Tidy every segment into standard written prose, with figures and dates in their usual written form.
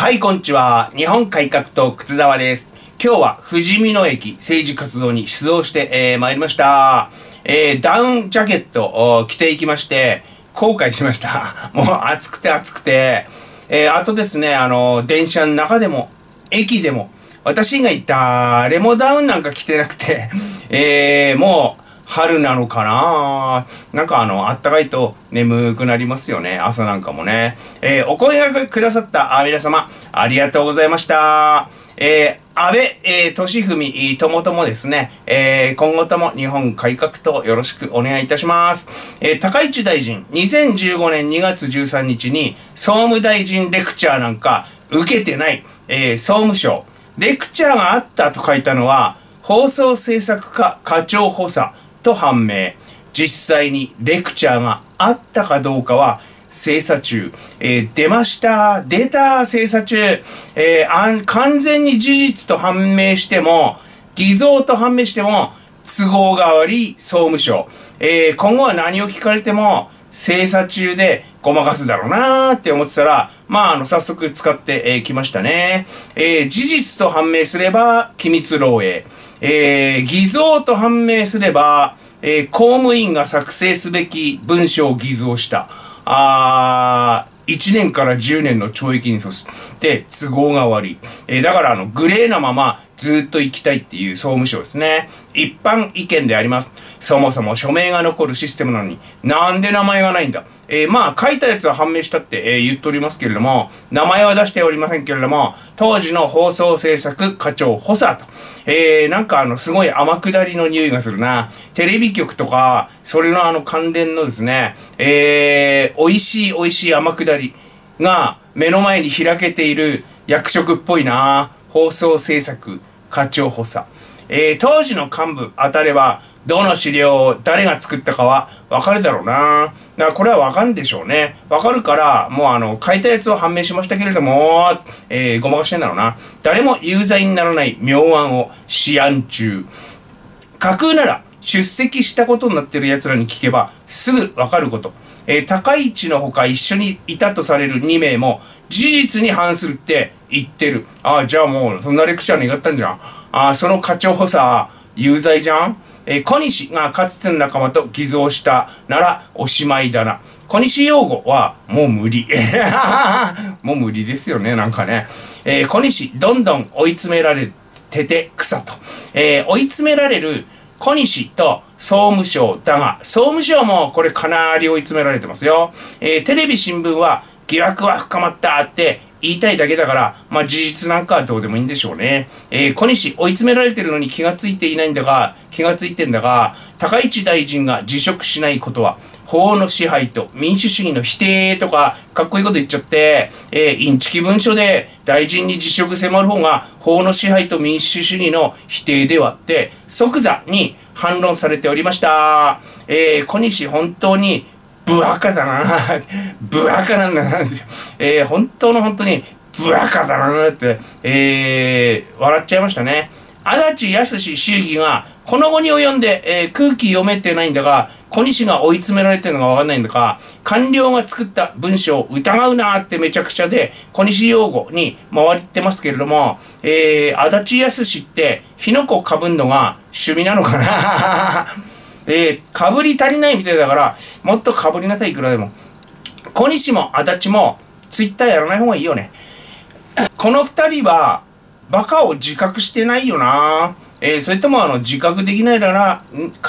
はい、こんにちは。日本改革党、靴沢です。今日は富士見野駅政治活動に出動して、参りました。ダウンジャケットを着ていきまして、後悔しました。もう暑くて暑くて。あとですね、電車の中でも、駅でも、私以外誰もダウンなんか着てなくて、もう、春なのかなぁ。なんかあったかいと眠くなりますよね。朝なんかもね。お声がくださった皆様、ありがとうございました。安倍俊文ともともですね、今後とも日本改革党よろしくお願いいたします。高市大臣、2015年2月13日に総務大臣レクチャーなんか受けてない、総務省。レクチャーがあったと書いたのは、放送制作課課長補佐。と判明。実際にレクチャーがあったかどうかは精査中、出た精査中、完全に事実と判明しても偽造と判明しても都合が悪い総務省、今後は何を聞かれても精査中でごまかすだろうなーって思ってたら、まあ、早速使ってきましたね。事実と判明すれば機密漏洩。偽造と判明すれば、公務員が作成すべき文書を偽造した。1年から10年の懲役に処す。で、都合が悪い。だから、グレーなまま、ずっと行きたいっていう総務省ですね。一般意見であります。そもそも署名が残るシステムなのに、なんで名前がないんだ。まあ、書いたやつは判明したって、言っておりますけれども、名前は出しておりませんけれども、当時の放送制作課長補佐と、なんかすごい天下りの匂いがするな。テレビ局とか、それの関連のですね、美味しい天下りが目の前に開けている役職っぽいな。放送制作課長補佐、当時の幹部当たればどの資料を誰が作ったかは分かるだろうな。だからこれは分かるんでしょうね。分かるからもう書いたやつを判明しましたけれども、ごまかしてんだろうな。誰も有罪にならない妙案を試案中。架空なら出席したことになってるやつらに聞けばすぐ分かること。高市のほか一緒にいたとされる2名も事実に反するって言ってる。ああ、じゃあもうそんなレクチャーに願ったんじゃん。ああ、その課長補佐、有罪じゃん。小西がかつての仲間と偽造したならおしまいだな。小西洋吾はもう無理。もう無理ですよね、なんかね。小西、どんどん追い詰められてて草と。追い詰められる小西と総務省だが、総務省もこれかなり追い詰められてますよ。テレビ新聞は疑惑は深まったって言いたいだけだから、まあ事実なんかはどうでもいいんでしょうね。小西追い詰められてるのに気がついていないんだが、気がついてんだが、高市大臣が辞職しないことは、法の支配と民主主義の否定とか、かっこいいこと言っちゃって、インチキ文書で大臣に辞職迫る方が、法の支配と民主主義の否定ではって、即座に反論されておりました。小西本当に、ブアカだなぁ。ブアカなんだなぁ。本当にブアカだなぁって、笑っちゃいましたね。足立康史衆議が、この後に及んで、空気読めてないんだが、小西が追い詰められてるのがわかんないんだが、官僚が作った文章を疑うなーってめちゃくちゃで、小西洋吾に回ってますけれども、足立康史って、火の粉かぶんのが趣味なのかなかぶり足りないみたいだから、もっとかぶりなさい、いくらでも。小西も足立も、ツイッターやらない方がいいよね。この二人は、バカを自覚してないよな。それとも自覚できないか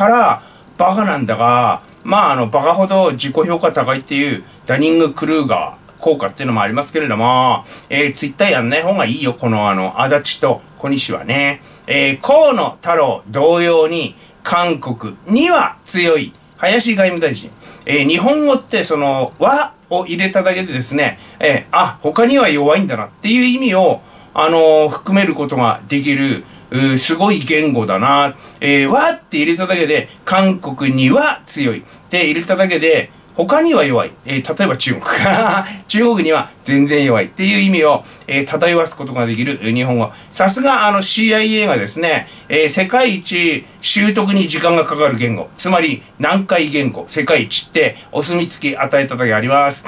ら、バカなんだが、まあ、バカほど自己評価高いっていう、ダニング・クルーガー効果っていうのもありますけれども、ツイッターやんない方がいいよ、この足立と小西はね。河野太郎同様に、韓国には強い林外務大臣。日本語ってその和を入れただけでですね、あ、他には弱いんだなっていう意味を、含めることができる、すごい言語だな。和って入れただけで、韓国には強いって入れただけで、他には弱い。例えば中国。中国には全然弱いっていう意味を、漂わすことができる日本語。さすがCIA がですね、世界一習得に時間がかかる言語。つまり難解言語。世界一ってお墨付き与えただけあります。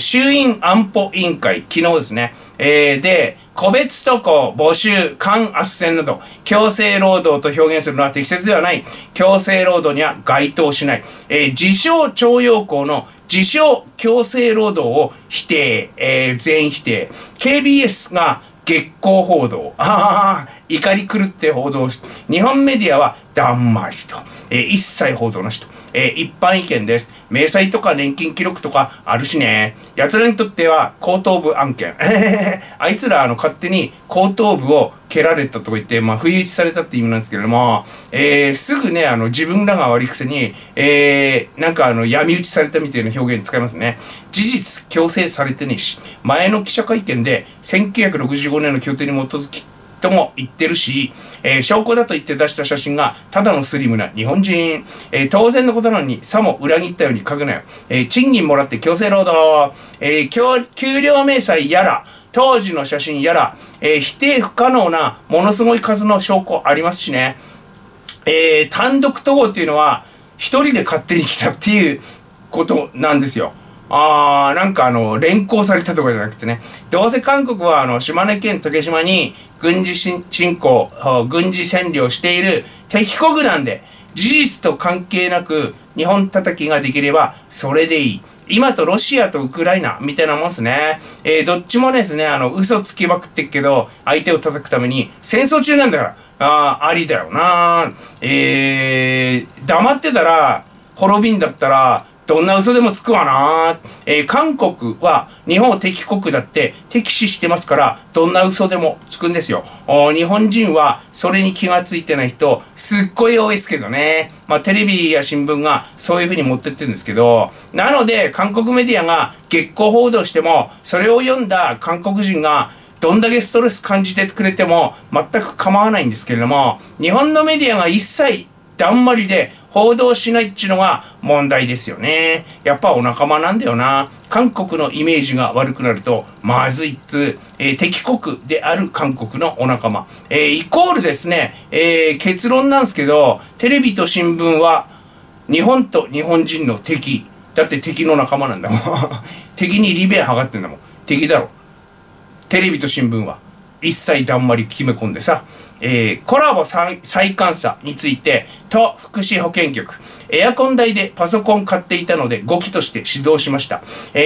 衆院安保委員会、昨日ですね、で、個別渡航、募集、間斡旋など、強制労働と表現するのは適切ではない。強制労働には該当しない。自称徴用工の自称強制労働を否定、全否定。KBS が月光報道。怒り狂って報道し、日本メディアはだんまりと。一切報道なしと。一般意見です。明細とか年金記録とかあるしね。奴らにとっては後頭部案件。あいつら勝手に後頭部を蹴られたとか言って、不意打ちされたって意味なんですけれども、すぐね、自分らが悪いくせに、闇打ちされたみたいな表現使いますね。事実、強制されてねえし、前の記者会見で1965年の協定に基づき、とも言ってるし、証拠だと言って出した写真がただのスリムな日本人。当然のことなのにさも裏切ったように書くなよ。賃金もらって強制労働。給料明細やら、当時の写真やら、否定不可能なものすごい数の証拠ありますしね。単独渡航っていうのは一人で勝手に来たっていうことなんですよ。連行されたとかじゃなくてね。どうせ韓国は島根県竹島に軍事占領している敵国なんで、事実と関係なく日本叩きができればそれでいい。今とロシアとウクライナみたいなもんですね。どっちもですね、嘘つきまくってっけど、相手を叩くために戦争中なんだから、ありだよな。黙ってたら、滅びんだったら、どんな嘘でもつくわな。韓国は日本を敵国だって敵視してますから、どんな嘘でもつくんですよ。日本人はそれに気がついてない人、すっごい多いですけどね。テレビや新聞がそういうふうに持ってってるんですけど、なので韓国メディアが月光報道しても、それを読んだ韓国人がどんだけストレス感じてくれても全く構わないんですけれども、日本のメディアが一切だんまりで報道しないっちゅうのが問題ですよね。やっぱお仲間なんだよな。韓国のイメージが悪くなるとまずいっつ、敵国である韓国のお仲間。イコールですね、結論なんですけど、テレビと新聞は日本と日本人の敵。だって敵の仲間なんだもん。敵にリベンはがってんだもん。敵だろ。テレビと新聞は。一切だんまり決め込んでさ、コラボ再監査について、都福祉保健局、エアコン代でパソコン買っていたので5期として指導しました。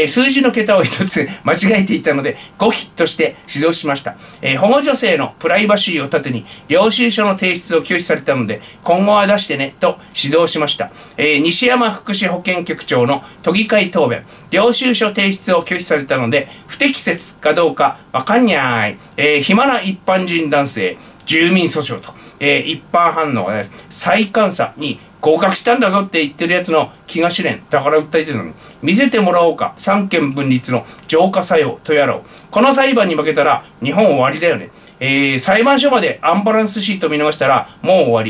数字の桁を一つ間違えていたので5期として指導しました。保護女性のプライバシーを盾に、領収書の提出を拒否されたので、今後は出してね、と指導しました。西山福祉保健局長の都議会答弁、領収書提出を拒否されたので、不適切かどうかわかんにゃーい。暇な一般人男性、住民訴訟と、一般反応です。再監査に合格したんだぞって言ってるやつの気が知れん。だから訴えてるのに。見せてもらおうか。三権分立の浄化作用とやらを。この裁判に負けたら日本終わりだよね。裁判所までアンバランスシート見逃したらもう終わ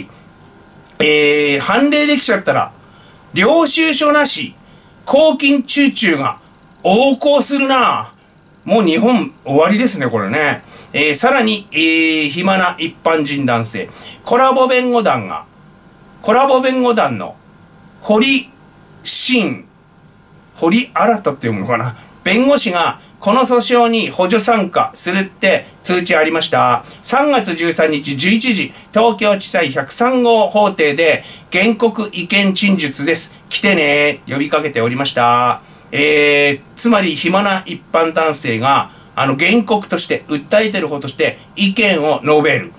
り。判例できちゃったら、領収書なし、公金中中が横行するな。もう日本終わりですね、これね。さらに、暇な一般人男性。コラボ弁護団の、堀新太って読むのかな。弁護士が、この訴訟に補助参加するって通知ありました。3月13日11時、東京地裁103号法廷で、原告意見陳述です。来てねー、呼びかけておりました。つまり暇な一般男性が、原告として、訴えてる方として意見を述べる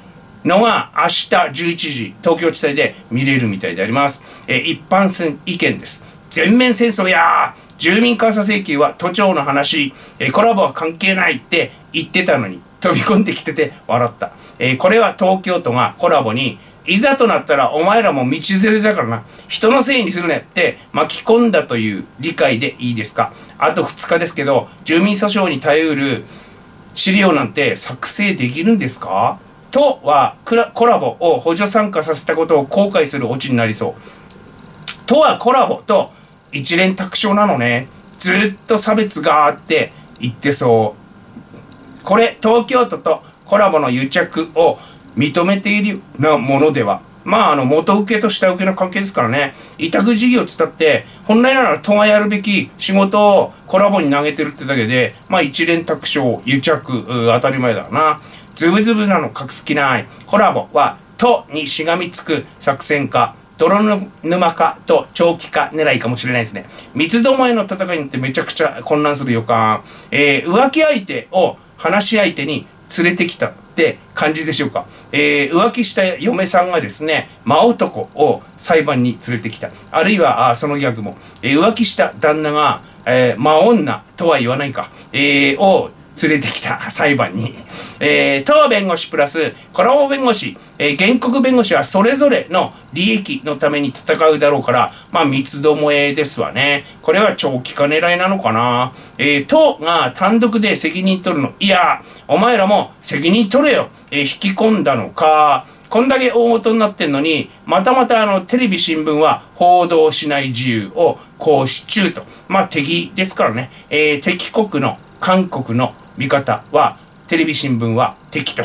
のが明日11時、東京地裁で見れるみたいであります。一般意見です。全面戦争やー、住民監査請求は都庁の話、コラボは関係ないって言ってたのに、飛び込んできてて笑った。これは東京都がコラボに、いざとなったらお前らも道連れだからな。人のせいにするねって巻き込んだという理解でいいですか。あと2日ですけど、住民訴訟に耐えうる資料なんて作成できるんですか。都はコラボを補助参加させたことを後悔するオチになりそう。都はコラボと一連卓上なのね。ずっと差別があって言ってそう。これ東京都とコラボの癒着を認めているようなものではまあ、元請けと下請けの関係ですからね、委託事業つったって、本来ならとはやるべき仕事をコラボに投げてるってだけで、まあ一連卓勝、癒着、当たり前だな。ズブズブなの隠す気ない。コラボは、とにしがみつく作戦か、泥沼化と長期化狙いかもしれないですね。三つどもえの戦いにってめちゃくちゃ混乱する予感。浮気相手を話し相手に連れてきたって感じでしょうか。浮気した嫁さんがですね、真男を裁判に連れてきた。あるいは、その逆も、浮気した旦那が、真女とは言わないか、を連れてきた裁判に。当弁護士プラスコラボ弁護士、原告弁護士はそれぞれの利益のために戦うだろうから、まあ三つどもえですわね。これは長期化狙いなのかな。党が単独で責任取るの。いや、お前らも責任取れよ。引き込んだのか。こんだけ大事になってんのに、またまたテレビ新聞は報道しない自由を行使中と。まあ敵ですからね。敵国の韓国の見方は、テレビ新聞は敵と。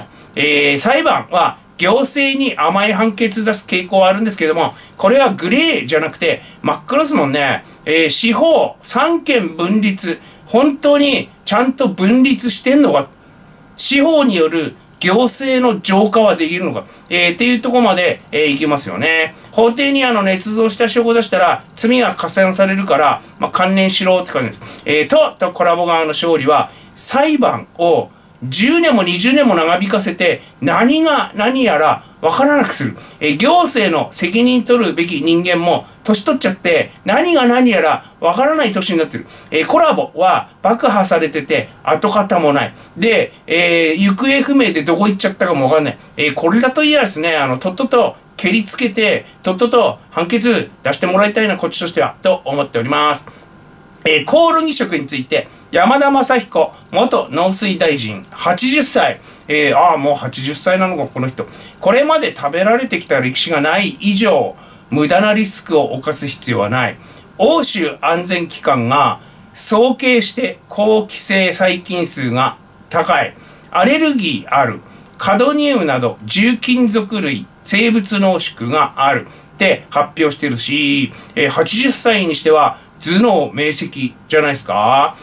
裁判は行政に甘い判決出す傾向はあるんですけども、これはグレーじゃなくて真っ黒ですもんね。司法、三権分立、本当にちゃんと分立してんのか、司法による行政の浄化はできるのか、っていうとこまで、いきますよね。法廷に捏造した証拠を出したら、罪が加算されるから、まあ、関連しろって感じです。とコラボ側の勝利は、裁判を10年も20年も長引かせて、何が何やら分からなくする。行政の責任取るべき人間も、年取っちゃって、何が何やら分からない年になってる。コラボは爆破されてて、跡形もない。で、行方不明でどこ行っちゃったかも分かんない。これだと嫌ですね。とっとと蹴りつけて、とっとと判決出してもらいたいな、こっちとしては、と思っております。コオロギ食について、山田雅彦元農水大臣80歳。もう80歳なのか、この人。これまで食べられてきた歴史がない以上、無駄なリスクを犯す必要はない。欧州安全機関が総計して好気性細菌数が高い。アレルギーある。カドニウムなど重金属類、生物濃縮があるって発表してるし、80歳にしては頭脳明晰じゃないですか。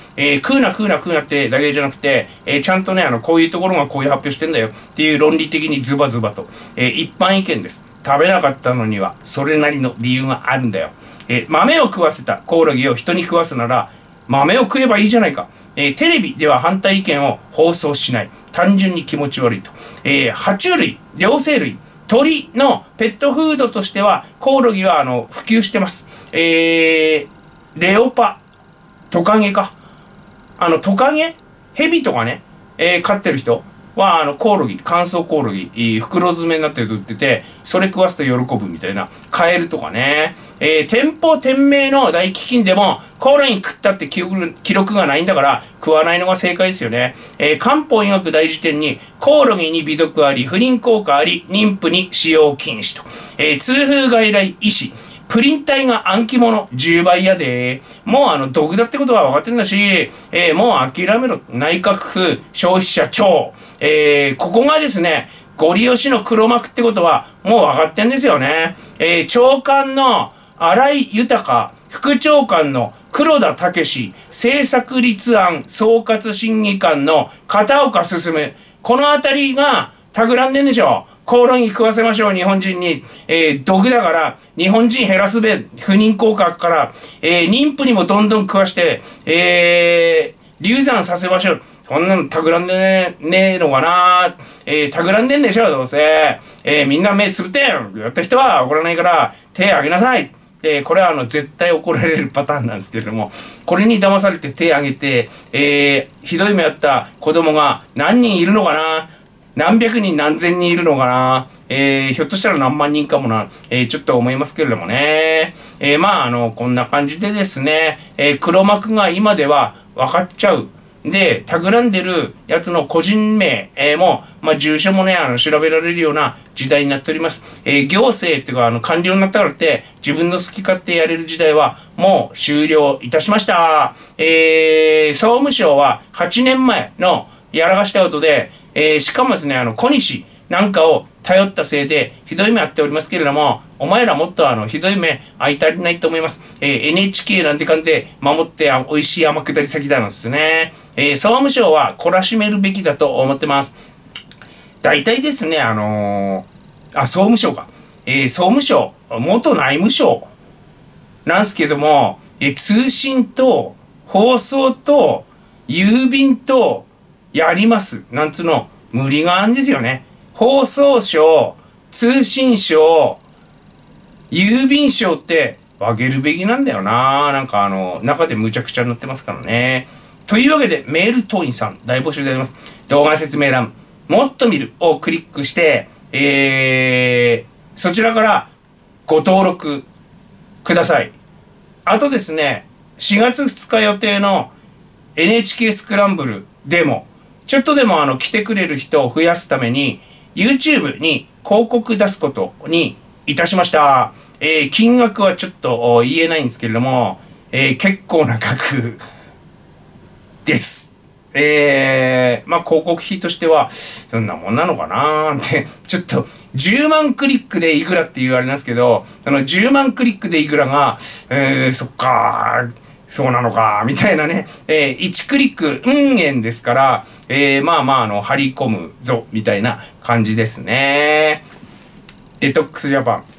食うなってだけじゃなくて、ちゃんとね、こういうところがこういう発表してんだよっていう論理的にズバズバと。一般意見です。食べなかったのには、それなりの理由があるんだよ。豆を食わせたコオロギを人に食わすなら、豆を食えばいいじゃないか。テレビでは反対意見を放送しない。単純に気持ち悪いと。爬虫類、両生類。鳥のペットフードとしては、コオロギは普及してます。レオパ、トカゲか。トカゲヘビとかね、飼ってる人は、コオロギ、乾燥コオロギ、袋詰めになってると売ってて、それ食わすと喜ぶみたいな、カエルとかね。店舗店名の大飢饉でも、コオロギ食ったって記録がないんだから、食わないのが正解ですよね。漢方医学大辞典に、コオロギに美毒あり、不倫効果あり、妊婦に使用禁止と。痛風外来医師。プリン体が暗記物10倍やで。もう毒だってことは分かってんだし、もう諦めろ。内閣府、消費者庁。ここがですね、ゴリ押しの黒幕ってことはもう分かってんですよね。長官の荒井豊、副長官の黒田武史、政策立案総括審議官の片岡進。このあたりが企んでんでしょ。コオロギ食わせましょう、日本人に。毒だから、日本人減らすべ、不妊効果から、妊婦にもどんどん食わして、流産させましょう。そんなの企んでねえのかな。企んでんでしょ、どうせ。みんな目つぶって、やった人は怒らないから、手あげなさい。これは絶対怒られるパターンなんですけれども、これに騙されて手あげて、ひどい目やった子供が何人いるのかな。何百人何千人いるのかな。ひょっとしたら何万人かもな。ちょっと思いますけれどもね。まあ、こんな感じでですね、黒幕が今では分かっちゃう。で、企んでるやつの個人名も、まあ、住所もね、調べられるような時代になっております。行政っていうか、官僚になったからって、自分の好き勝手やれる時代は、もう終了いたしました。総務省は8年前のやらかしたことで、しかもですね、小西なんかを頼ったせいでひどい目あっておりますけれども、お前らもっとひどい目あいたりないと思います。NHK なんてかんで守って美味しい天下り先だなんですね。総務省は懲らしめるべきだと思ってます。大体ですね、総務省か。総務省、元内務省なんですけども、通信と放送と郵便とやります。なんつうの、無理があるんですよね。放送省、通信省、郵便省って分けるべきなんだよな。なんか中でむちゃくちゃになってますからね。というわけで、メール党員さん、大募集であります。動画説明欄、もっと見るをクリックして、そちらからご登録ください。あとですね、4月2日予定の NHK スクランブルでも、ちょっとでも来てくれる人を増やすために、YouTube に広告出すことにいたしました。金額はちょっと言えないんですけれども、結構な額です。まあ、広告費としては、そんなもんなのかなーって、ちょっと、10万クリックでいくらっていうあれなんですけど、10万クリックでいくらが、そっかー、そうなのかー、みたいなね、1クリック、円ですから、まあまあ、張り込むぞ、みたいな感じですね。デトックスジャパン。